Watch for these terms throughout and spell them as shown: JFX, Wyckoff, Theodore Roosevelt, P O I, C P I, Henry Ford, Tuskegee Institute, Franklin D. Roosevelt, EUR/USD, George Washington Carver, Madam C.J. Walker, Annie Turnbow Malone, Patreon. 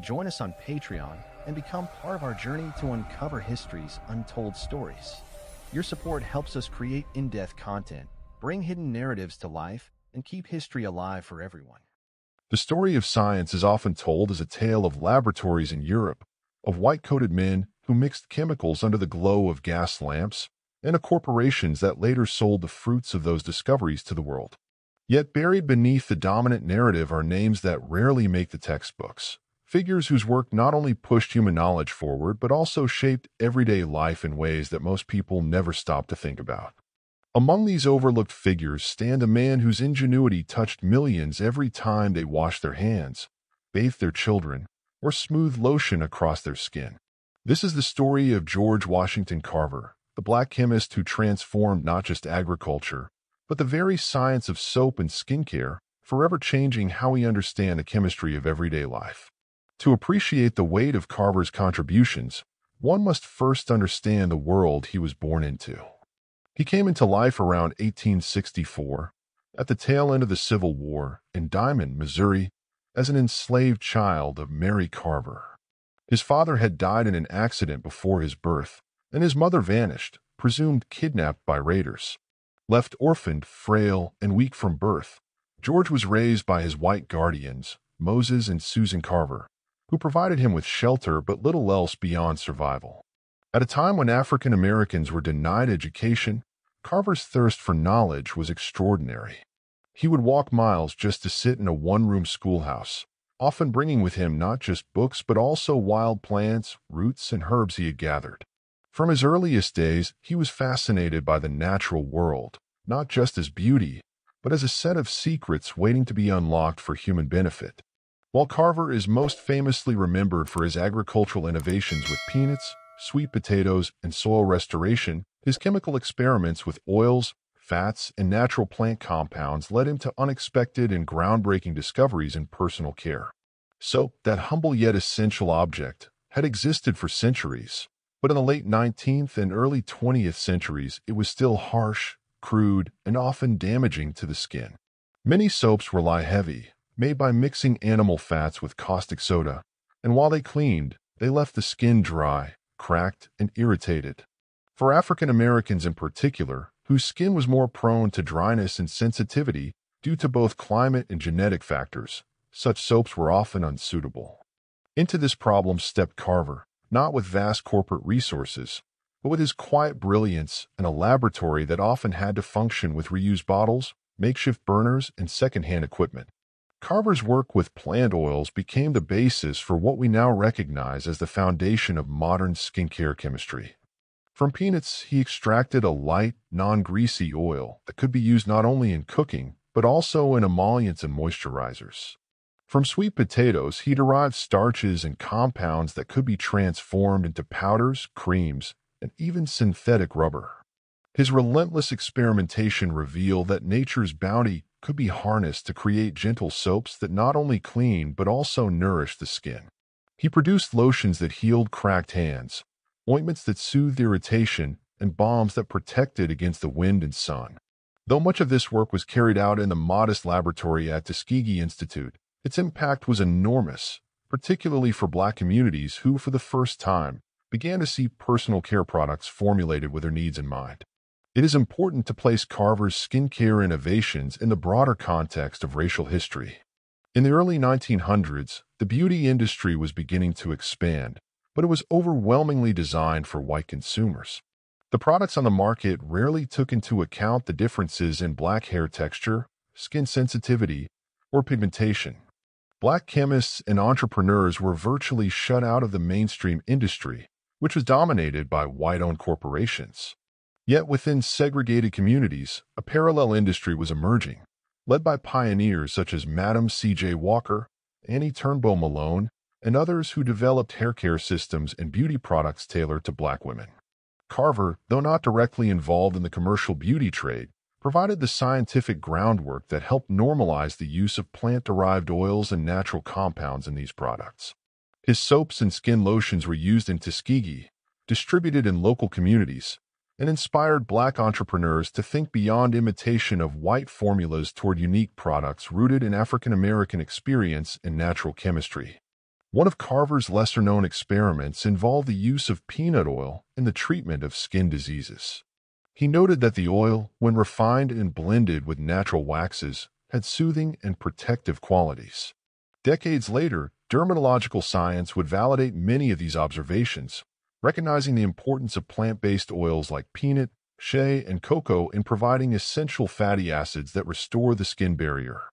Join us on Patreon and become part of our journey to uncover history's untold stories. Your support helps us create in-depth content, bring hidden narratives to life, and keep history alive for everyone. The story of science is often told as a tale of laboratories in Europe, of white-coated men who mixed chemicals under the glow of gas lamps, and of corporations that later sold the fruits of those discoveries to the world. Yet buried beneath the dominant narrative are names that rarely make the textbooks, figures whose work not only pushed human knowledge forward, but also shaped everyday life in ways that most people never stop to think about. Among these overlooked figures stand a man whose ingenuity touched millions every time they washed their hands, bathed their children, or smoothed lotion across their skin. This is the story of George Washington Carver, the black chemist who transformed not just agriculture, but the very science of soap and skincare, forever changing how we understand the chemistry of everyday life. To appreciate the weight of Carver's contributions, one must first understand the world he was born into. He came into life around 1864, at the tail end of the Civil War, in Diamond, Missouri, as an enslaved child of Mary Carver. His father had died in an accident before his birth, and his mother vanished, presumed kidnapped by raiders. Left orphaned, frail, and weak from birth, George was raised by his white guardians, Moses and Susan Carver, who provided him with shelter but little else beyond survival. At a time when African Americans were denied education, Carver's thirst for knowledge was extraordinary. He would walk miles just to sit in a one-room schoolhouse, often bringing with him not just books but also wild plants, roots, and herbs he had gathered. From his earliest days, he was fascinated by the natural world, not just as beauty, but as a set of secrets waiting to be unlocked for human benefit. While Carver is most famously remembered for his agricultural innovations with peanuts, sweet potatoes, and soil restoration, his chemical experiments with oils, fats, and natural plant compounds led him to unexpected and groundbreaking discoveries in personal care. Soap, that humble yet essential object, had existed for centuries, but in the late 19th and early 20th centuries, it was still harsh, crude, and often damaging to the skin. Many soaps were lye heavy, made by mixing animal fats with caustic soda, and while they cleaned, they left the skin dry, cracked, and irritated. For African Americans in particular, whose skin was more prone to dryness and sensitivity due to both climate and genetic factors, such soaps were often unsuitable. Into this problem stepped Carver, not with vast corporate resources, but with his quiet brilliance and a laboratory that often had to function with reused bottles, makeshift burners, and secondhand equipment. Carver's work with plant oils became the basis for what we now recognize as the foundation of modern skincare chemistry. From peanuts, he extracted a light, non-greasy oil that could be used not only in cooking, but also in emollients and moisturizers. From sweet potatoes, he derived starches and compounds that could be transformed into powders, creams, and even synthetic rubber. His relentless experimentation revealed that nature's bounty could be harnessed to create gentle soaps that not only clean but also nourish the skin. He produced lotions that healed cracked hands, ointments that soothed irritation, and balms that protected against the wind and sun. Though much of this work was carried out in the modest laboratory at Tuskegee Institute, its impact was enormous, particularly for black communities who, for the first time, began to see personal care products formulated with their needs in mind. It is important to place Carver's skincare innovations in the broader context of racial history. In the early 1900s, the beauty industry was beginning to expand, but it was overwhelmingly designed for white consumers. The products on the market rarely took into account the differences in black hair texture, skin sensitivity, or pigmentation. Black chemists and entrepreneurs were virtually shut out of the mainstream industry, which was dominated by white-owned corporations. Yet within segregated communities, a parallel industry was emerging, led by pioneers such as Madam C.J. Walker, Annie Turnbow Malone, and others who developed hair care systems and beauty products tailored to black women. Carver, though not directly involved in the commercial beauty trade, provided the scientific groundwork that helped normalize the use of plant-derived oils and natural compounds in these products. His soaps and skin lotions were used in Tuskegee, distributed in local communities, and inspired black entrepreneurs to think beyond imitation of white formulas toward unique products rooted in African-American experience and natural chemistry. One of Carver's lesser-known experiments involved the use of peanut oil in the treatment of skin diseases. He noted that the oil, when refined and blended with natural waxes, had soothing and protective qualities. Decades later, dermatological science would validate many of these observations, recognizing the importance of plant-based oils like peanut, shea, and cocoa in providing essential fatty acids that restore the skin barrier.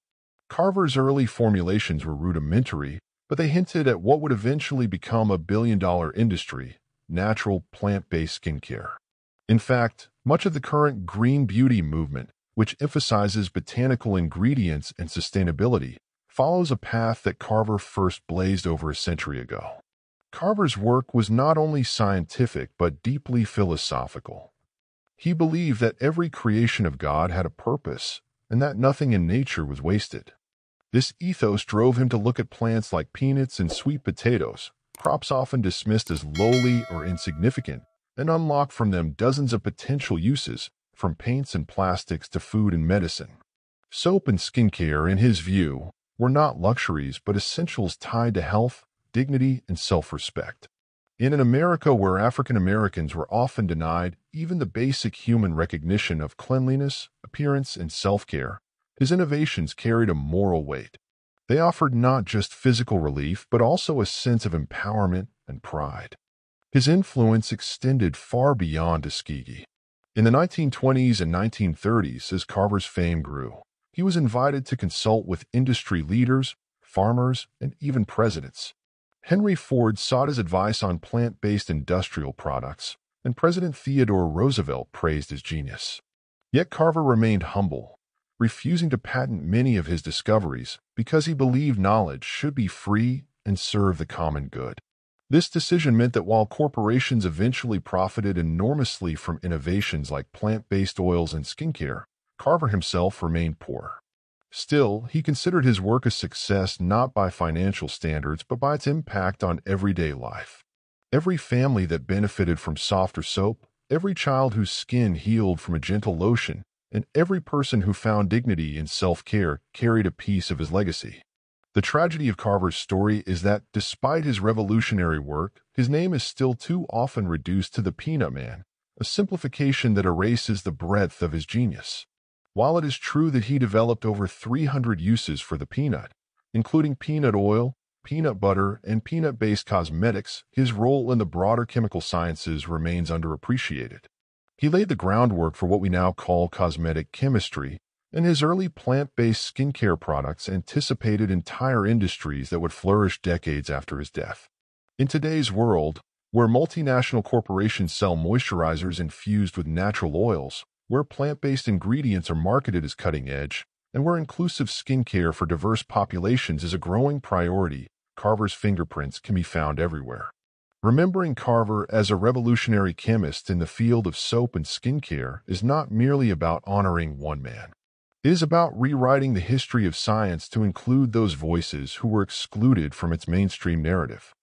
Carver's early formulations were rudimentary, but they hinted at what would eventually become a billion-dollar industry, natural plant-based skincare. In fact, much of the current green beauty movement, which emphasizes botanical ingredients and sustainability, follows a path that Carver first blazed over a century ago. Carver's work was not only scientific but deeply philosophical. He believed that every creation of God had a purpose and that nothing in nature was wasted. This ethos drove him to look at plants like peanuts and sweet potatoes, crops often dismissed as lowly or insignificant, and unlock from them dozens of potential uses, from paints and plastics to food and medicine. Soap and skincare, in his view, were not luxuries but essentials tied to health, dignity, and self-respect. In an America where African Americans were often denied even the basic human recognition of cleanliness, appearance, and self-care, his innovations carried a moral weight. They offered not just physical relief, but also a sense of empowerment and pride. His influence extended far beyond Tuskegee. In the 1920s and 1930s, as Carver's fame grew, he was invited to consult with industry leaders, farmers, and even presidents. Henry Ford sought his advice on plant-based industrial products, and President Theodore Roosevelt praised his genius. Yet Carver remained humble, refusing to patent many of his discoveries because he believed knowledge should be free and serve the common good. This decision meant that while corporations eventually profited enormously from innovations like plant-based oils and skincare, Carver himself remained poor. Still, he considered his work a success not by financial standards but by its impact on everyday life. Every family that benefited from softer soap, every child whose skin healed from a gentle lotion, and every person who found dignity in self-care carried a piece of his legacy. The tragedy of Carver's story is that, despite his revolutionary work, his name is still too often reduced to the peanut man, a simplification that erases the breadth of his genius. While it is true that he developed over 300 uses for the peanut, including peanut oil, peanut butter, and peanut-based cosmetics, his role in the broader chemical sciences remains underappreciated. He laid the groundwork for what we now call cosmetic chemistry, and his early plant-based skincare products anticipated entire industries that would flourish decades after his death. In today's world, where multinational corporations sell moisturizers infused with natural oils, where plant-based ingredients are marketed as cutting-edge, and where inclusive skincare for diverse populations is a growing priority, Carver's fingerprints can be found everywhere. Remembering Carver as a revolutionary chemist in the field of soap and skincare is not merely about honoring one man. It is about rewriting the history of science to include those voices who were excluded from its mainstream narrative.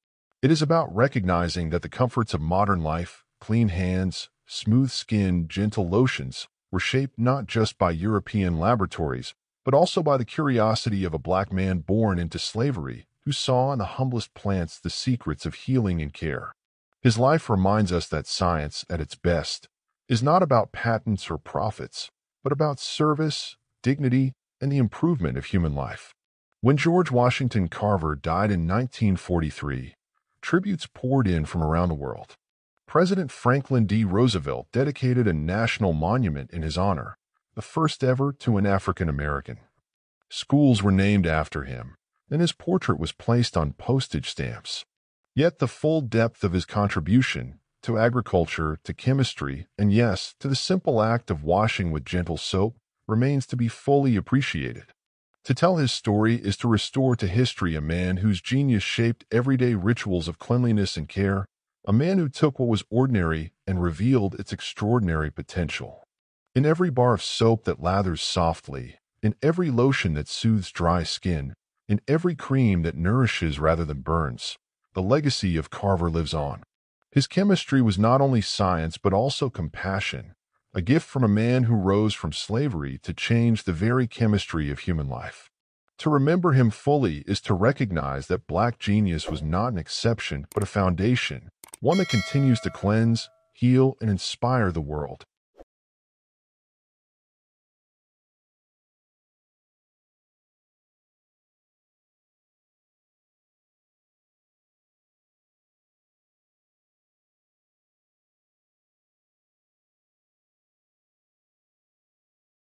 It is about recognizing that the comforts of modern life, clean hands, smooth skin, gentle lotions, were shaped not just by European laboratories, but also by the curiosity of a black man born into slavery, who saw in the humblest plants the secrets of healing and care. His life reminds us that science, at its best, is not about patents or profits, but about service, dignity, and the improvement of human life. When George Washington Carver died in 1943, tributes poured in from around the world. President Franklin D. Roosevelt dedicated a national monument in his honor, the first ever to an African American. Schools were named after him, and his portrait was placed on postage stamps. Yet the full depth of his contribution, to agriculture, to chemistry, and yes, to the simple act of washing with gentle soap, remains to be fully appreciated. To tell his story is to restore to history a man whose genius shaped everyday rituals of cleanliness and care, a man who took what was ordinary and revealed its extraordinary potential. In every bar of soap that lathers softly, in every lotion that soothes dry skin, in every cream that nourishes rather than burns, the legacy of Carver lives on. His chemistry was not only science but also compassion, a gift from a man who rose from slavery to change the very chemistry of human life. To remember him fully is to recognize that black genius was not an exception, but a foundation, one that continues to cleanse, heal, and inspire the world.